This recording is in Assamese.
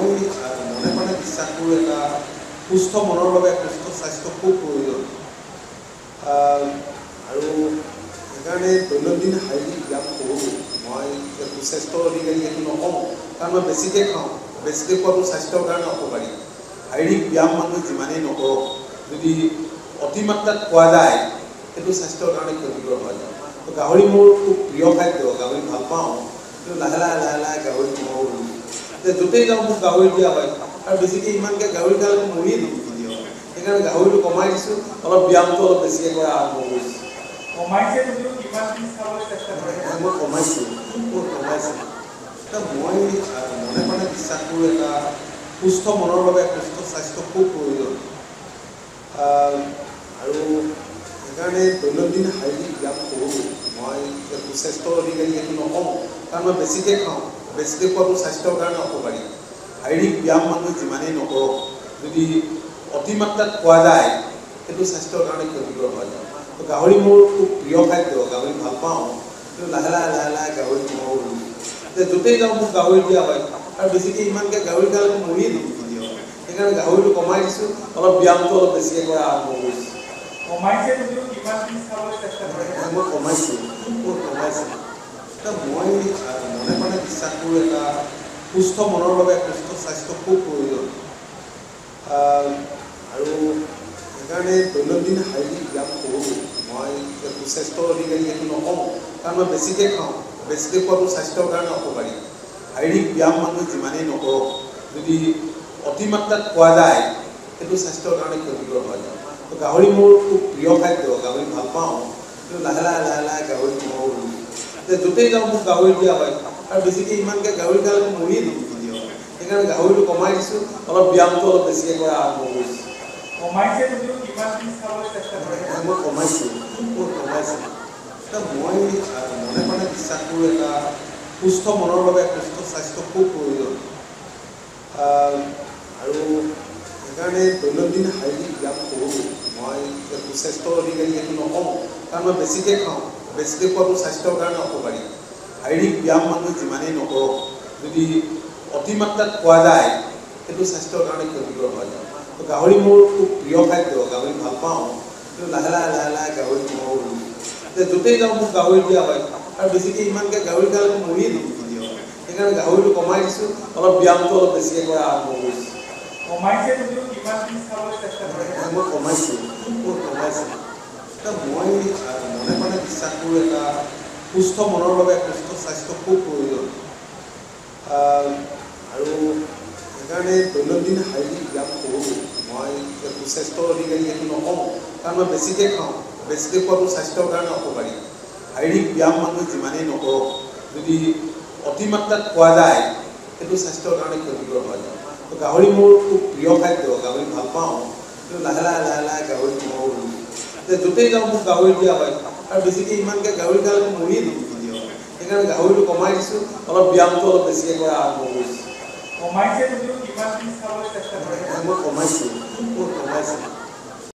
মই মনে মনে বিশ্বাস কৰোঁ এটা সুস্থ মনৰ বাবে এটা সুস্থ স্বাস্থ্য খুব প্ৰয়োজন আৰু এখানে দৈনন্দিন শাৰীৰিক ব্যায়াম কৰোঁ মই সুস্বাস্থ্যৰ অধিকাৰী এইটো নকওঁ কাৰণ মই বেছিকৈ খাওঁ বেছিকৈ খোৱাটো স্বাস্থ্যৰ কাৰণে অপকাৰী শাৰীৰিক ব্যায়াম মানুহে যিমানেই নকৰক যদি অতিমাত্ৰাত খোৱা যায় সেইটো স্বাস্থ্যৰ কাৰণে ক্ষতিকৰ হয় তো গাহৰি মোৰ খুব প্ৰিয় খাদ্য গাহৰি ভাল পাওঁ কিন্তু লাহে লাহে গাহৰি খাওঁ যে য'তেই যাওঁ মোক গাহৰি দিয়া হয় আৰু বেছিকৈ ইমানকৈ গাহৰি খালে মৰিয়ে দিওঁ দিয়া হয় সেইকাৰণে গাহৰিটো কমাই দিছোঁ অলপ ব্যায়ামটো অলপ বেছিকৈ কৰা আৰম্ভ কৰিছোঁ কমাইছে মই কমাইছোঁ মোৰ কমাইছোঁ মই মনে মনে বিশ্বাস কৰোঁ এটা সুস্থ মনৰ বাবে সুস্থ স্বাস্থ্য খুব প্ৰয়োজন আৰু সেইকাৰণে দৈনন্দিন শাৰীৰিক ব্যায়াম কৰোঁ মই সুস্বাস্থ্যৰ অধিকাৰী এইটো নকওঁ কাৰণ মই বেছিকৈ খাওঁ বেছিকৈ খোৱাটো স্বাস্থ্যৰ কাৰণে অপকাৰী শাৰীৰিক ব্যায়াম মানুহে যিমানেই নকৰক যদি অতিমাত্ৰাত খোৱা যায় সেইটো স্বাস্থ্যৰ কাৰণে ক্ষতিকৰ হয় তো গাহৰি মোৰ খুব প্ৰিয় খাদ্য গাহৰি ভাল পাওঁ কিন্তু লাহে লাহে গাহৰি খাওঁ যে য'তেই যাওঁ মোক গাহৰি দিয়া হয় আৰু বেছিকৈ ইমানকৈ গাহৰি খালে মৰিয়ে দিওঁ দিয়া হয় সেইকাৰণে গাহৰিটো কমাই দিছোঁ অলপ ব্যায়ামটো অলপ বেছিকৈ কৰা আৰম্ভ কৰিছোঁ কমাইছে মই কমাইছোঁ মই মনে মনে বিশ্বাস কৰোঁ এটা সুস্থ মনৰ বাবে সুস্থ স্বাস্থ্য খুব প্ৰয়োজন আৰু সেইকাৰণে দৈনন্দিন শাৰীৰিক ব্যায়াম কৰোঁ মই সুস্বাস্থ্যৰ অধিকাৰী এইটো নকওঁ কাৰণ মই বেছিকৈ খাওঁ বেছিকৈ খোৱাটো স্বাস্থ্যৰ কাৰণে অপকাৰী শাৰীৰিক ব্যায়াম মানুহে যিমানেই নকৰক যদি অতিমাত্ৰাত খোৱা যায় সেইটো স্বাস্থ্যৰ কাৰণে ক্ষতিকৰ হয় তো গাহৰি মোৰ খুব প্ৰিয় খাদ্য গাহৰি ভাল পাওঁ কিন্তু লাহে লাহে গাহৰি খাওঁ যে য'তেই যাওঁ মোক গাহৰি দিয়া হয় আৰু বেছিকৈ ইমানকৈ গাহৰি খালে মৰিয়ে দিয়া হয় সেইকাৰণে গাহৰিটো কমাই দিছোঁ অলপ ব্যায়ামটো অলপ বেছিকৈ কৰা আৰম্ভ কৰিছোঁ কমাইছে মই কমাইছোঁ মই মনে মনে বিশ্বাস কৰোঁ এটা সুস্থ মনৰ বাবে সুস্থ স্বাস্থ্য খুব প্ৰয়োজন আৰু সেইকাৰণে দৈনন্দিন শাৰীৰিক ব্যায়াম কৰোঁ মই সুস্বাস্থ্যৰ অধিকাৰী এইটো নকওঁ কাৰণ মই বেছিকৈ খাওঁ বেছিকৈ খোৱাটো স্বাস্থ্যৰ কাৰণে অপকাৰী শাৰীৰিক ব্যায়াম মানুহে যিমানেই নকৰক যদি অতিমাত্ৰাত খোৱা যায় সেইটো স্বাস্থ্যৰ কাৰণে ক্ষতিকৰ হয় তো গাহৰি মোৰ খুব প্ৰিয় খাদ্য গাহৰি ভাল পাওঁ কিন্তু লাহে লাহে গাহৰি খাওঁ যে য'তেই যাওঁ মোক গাহৰি দিয়া হয় আৰু বেছিকৈ ইমানকৈ গাহৰি খালে মৰিয়ে দিয়া হয় সেইকাৰণে গাহৰিটো কমাই দিছোঁ অলপ ব্যায়ামটো অলপ বেছিকৈ কৰা আৰম্ভ কৰিছোঁ কমাইছে মই কমাইছোঁ মই মনে মনে বিশ্বাস কৰোঁ এটা সুস্থ মনৰ বাবে সুস্থ স্বাস্থ্য খুব প্ৰয়োজন আৰু সেইকাৰণে দৈনন্দিন শাৰীৰিক ব্যায়াম কৰোঁ মই সুস্বাস্থ্যৰ অধিকাৰী এইটো নকওঁ কাৰণ মই বেছিকৈ খাওঁ বেছিকৈ খোৱাটো স্বাস্থ্যৰ কাৰণে অপকাৰী শাৰীৰিক ব্যায়াম মানুহে যিমানেই নকৰক যদি অতিমাত্ৰাত খোৱা যায় সেইটো স্বাস্থ্যৰ কাৰণে ক্ষতিকৰ হয় তো গাহৰি মোৰ খুব প্ৰিয় খাদ্য গাহৰি ভাল পাওঁ কিন্তু লাহে লাহে গাহৰি খাওঁ যে য'তেই যাওঁ মোক গাহৰি দিয়া হয় আৰু বেছিকৈ ইমানকৈ গাহৰি খালে মৰিয়ে দিয়া হয় সেইকাৰণে গাহৰিটো কমাই দিছোঁ অলপ ব্যায়ামটো অলপ বেছিকৈ কৰা আৰম্ভ কৰিছোঁ কমাইছে মই কমাইছোঁ